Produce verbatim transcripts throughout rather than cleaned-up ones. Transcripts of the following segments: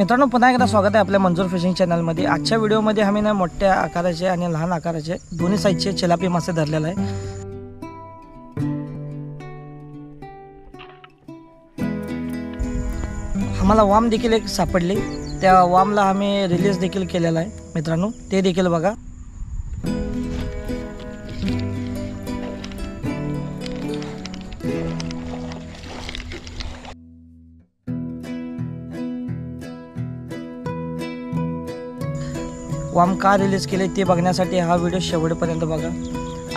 मित्रांनो पुन्हा एकदा स्वागत आहे आपल्या मंजूर फिशिंग चॅनल मध्ये। आजच्या व्हिडिओ मध्ये आम्ही ना मोठ्या आकाराचे आणि लहान आकाराचे दोन्ही साइजचे चिलापी मासे धरलेले आहे। आम्हाला वाम देखील एक सापडली, त्या वामला आम्ही रिलीज देखील केलेला आहे। मित्रांनो ते देखील बघा। वाम का रिलीज केले ते बघण्यासाठी हा व्हिडिओ शेवटपर्यंत बघा।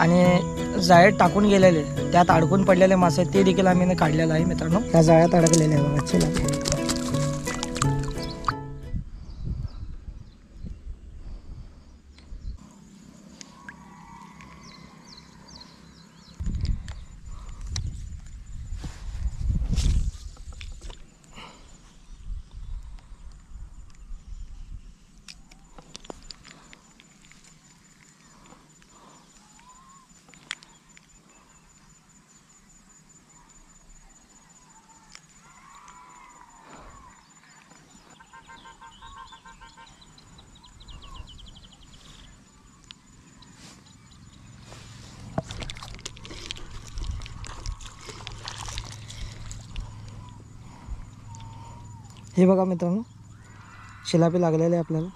आणि जाळ्यात टाकून गेलेले त्यात अडकून पडलेले मासे ते देखील आम्ही काढलेले आहे। मित्रांनो त्या जाळ्यात अडकलेले आहे बघा। चला हे बघा मित्रांनो चिलापी लागलेले आपल्याला।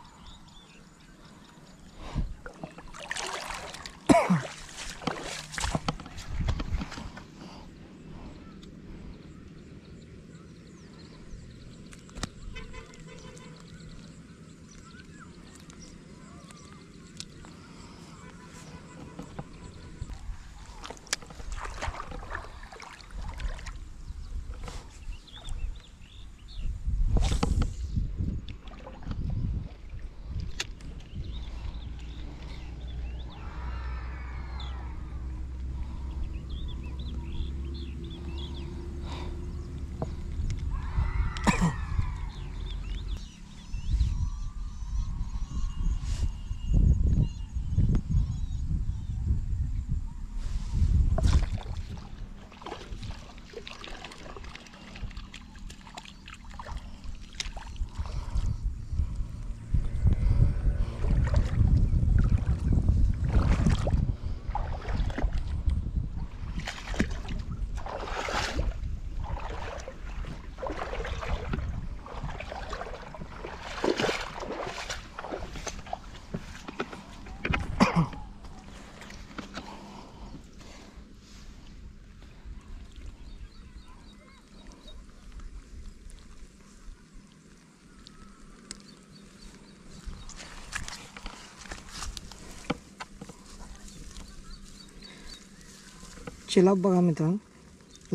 चिलाप बघा मित्रांनो,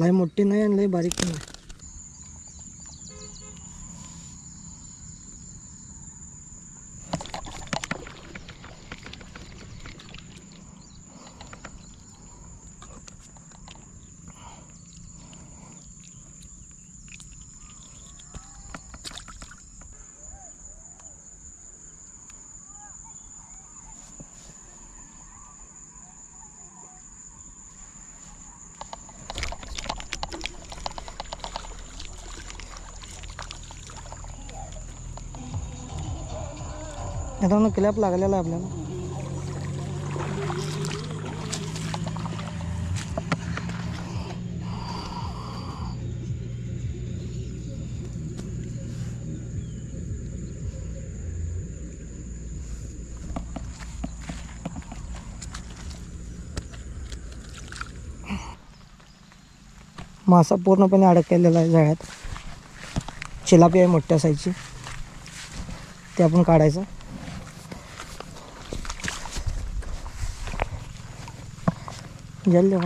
लय मोठी नाही आणि लय बारीक नाही। मित्रांनो क्लॅप लागलेला आहे आपल्याला। मासा पूर्णपणे अडकलेला आहे जाळ्यात। चिलापी आहे मोठ्या साईजची, ते आपण काढायचं। जल्दी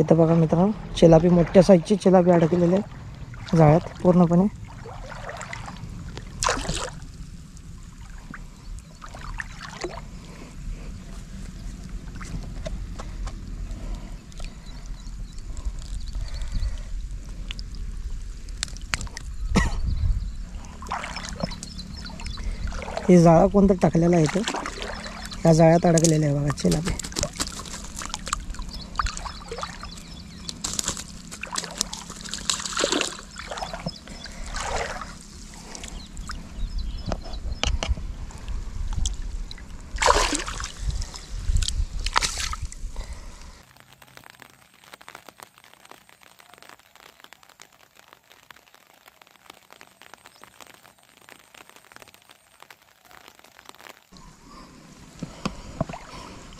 इथं बघा मित्रांनो चिलापी मोठ्या साईजची चिलापी अडकलेली आहे जाळ्यात पूर्णपणे। हे जाळं कोणतं टाकलेलं आहे इथं, त्या जाळ्यात अडकलेले आहे बघा चिलापी।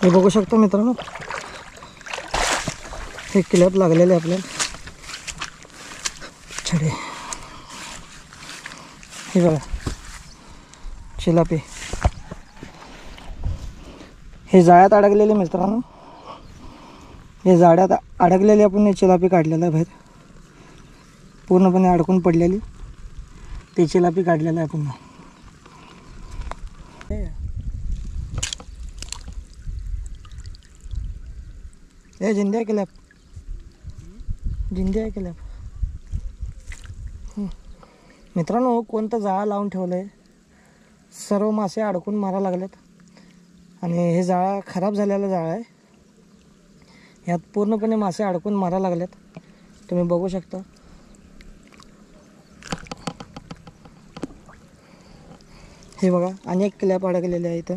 हे बघू शकता मित्रांनो, हे क्लॅप लागलेले आपल्याला छडे, हे बघा चिलापी हे जाळ्यात अडकलेले मित्रांनो, हे जाळ्यात अडकलेले आपण हे चिलापी काढलेला आहे बाहेर, पूर्णपणे अडकून पडलेली ती चिलापी काढलेला आहे आपण। ये जिंदे है क्लैप, जिंदे है क्लैप मित्रांनो। कोणता जाळा लावून ठेवलंय, सर्व मासे अडकून मारा लागलेत आणि हे जाळा खराब झालेला जाळा आहे, यात पूर्णपणे मासे अडकून मारा लागलेत, तुम्ही बघू शकता। हे बघा अनेक क्लॅप अडकलेले आहेत इथे,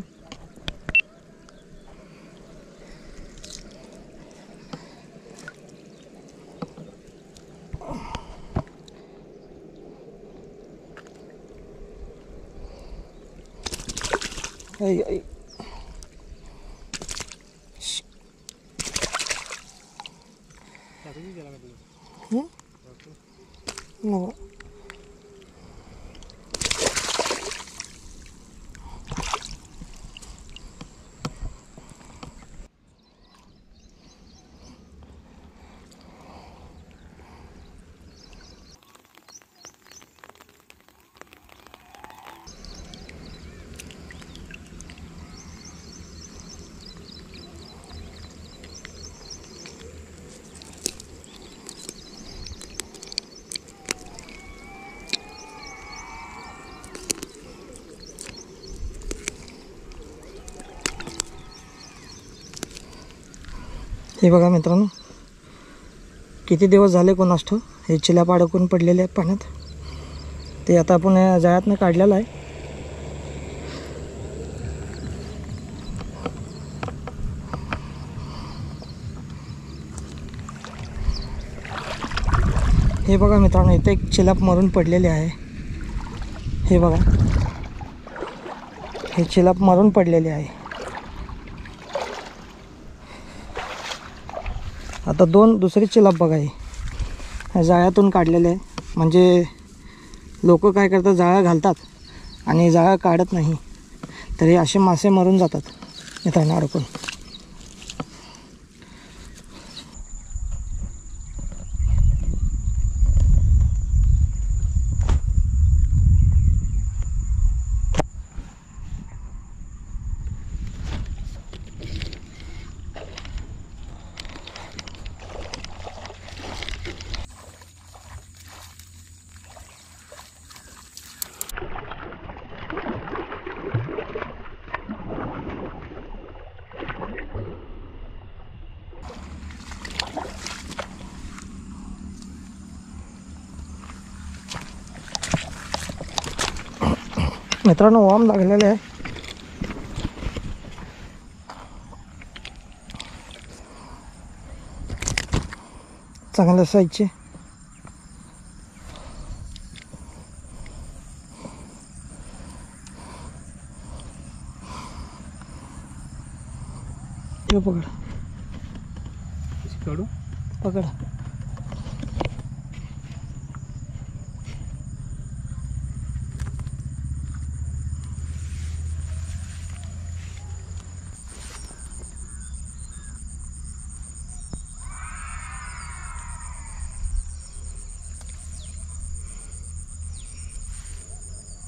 हे बघा मित्रांनो किती दिवस झाले कोणास ठाऊक हे चिलापी अडकून पडलेले आहेत पाण्यात, ते आता आपण या जाळ्यातनं काढलेलं आहे। हे बघा मित्रांनो इथे एक चिलाप मरून पडलेले आहे, हे बघा हे चिलाप मरून पडलेले आहे। आता दोन दुसरी चिलाप बघा ही जाळ्यातून काढलेले आहे, म्हणजे लोक काय करतात जाळा घालतात आणि जाळा काढत नाही, तरी असे मासे मरून जातात मित्रांनो अडकून। मित्रांनो वाम लागलेले आहे, चांगल्या साईजचे पकड काढू पकड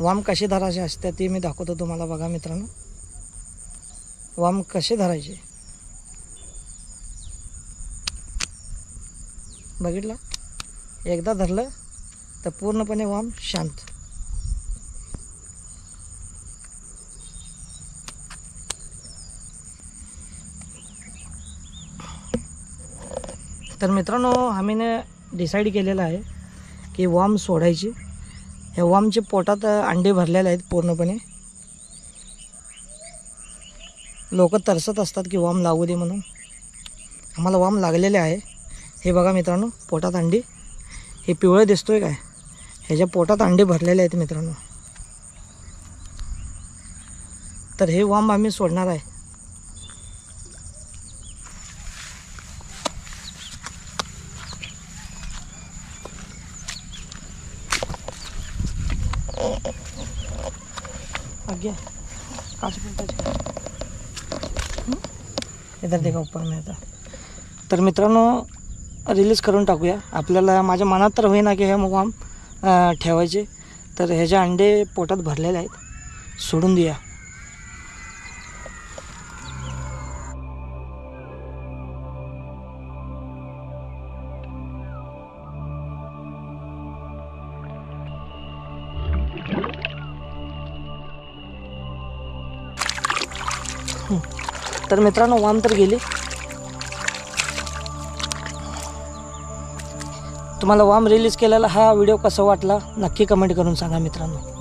वाम कसे धरायचे असते ते मी दाखवतो तुम्हाला। बघा मित्रांनो वाम कसे धरायचे, बघितला एकदा धरलं तर पूर्णपणे वाम शांत। तर मित्रांनो आम्हीने डिसाईड केलेलं आहे की वाम सोडायची। हे वामचे पोटात अंडे भरलेले आहेत पूर्णपणे, लोक तरसत असतात की वाम लागू दे म्हणून, आम्हाला वाम लागलेले आहे। हे बघा मित्रांनो पोटात अंडी, हे पिवळं दिसतोय काय, ह्याच्या पोटात अंडे भरलेले आहेत मित्रांनो। तर हे वाम आम्ही सोडणार आहे, आ गया इधर देखा ऊपर में आता। तर मित्रांनो रिलीज करून टाकूया। आपल्याला माझ्या मनात तर होईना की हे मुगाम ठेवायचे, तर ह्याचे अंडे पोटात भरलेले आहेत, सोडून द्या। तर मित्रांनो वाम तर गेली। तुम्हाला वाम रिलीज केलेला हा व्हिडिओ कसा वाटला नक्की कमेंट करून सांगा मित्रांनो।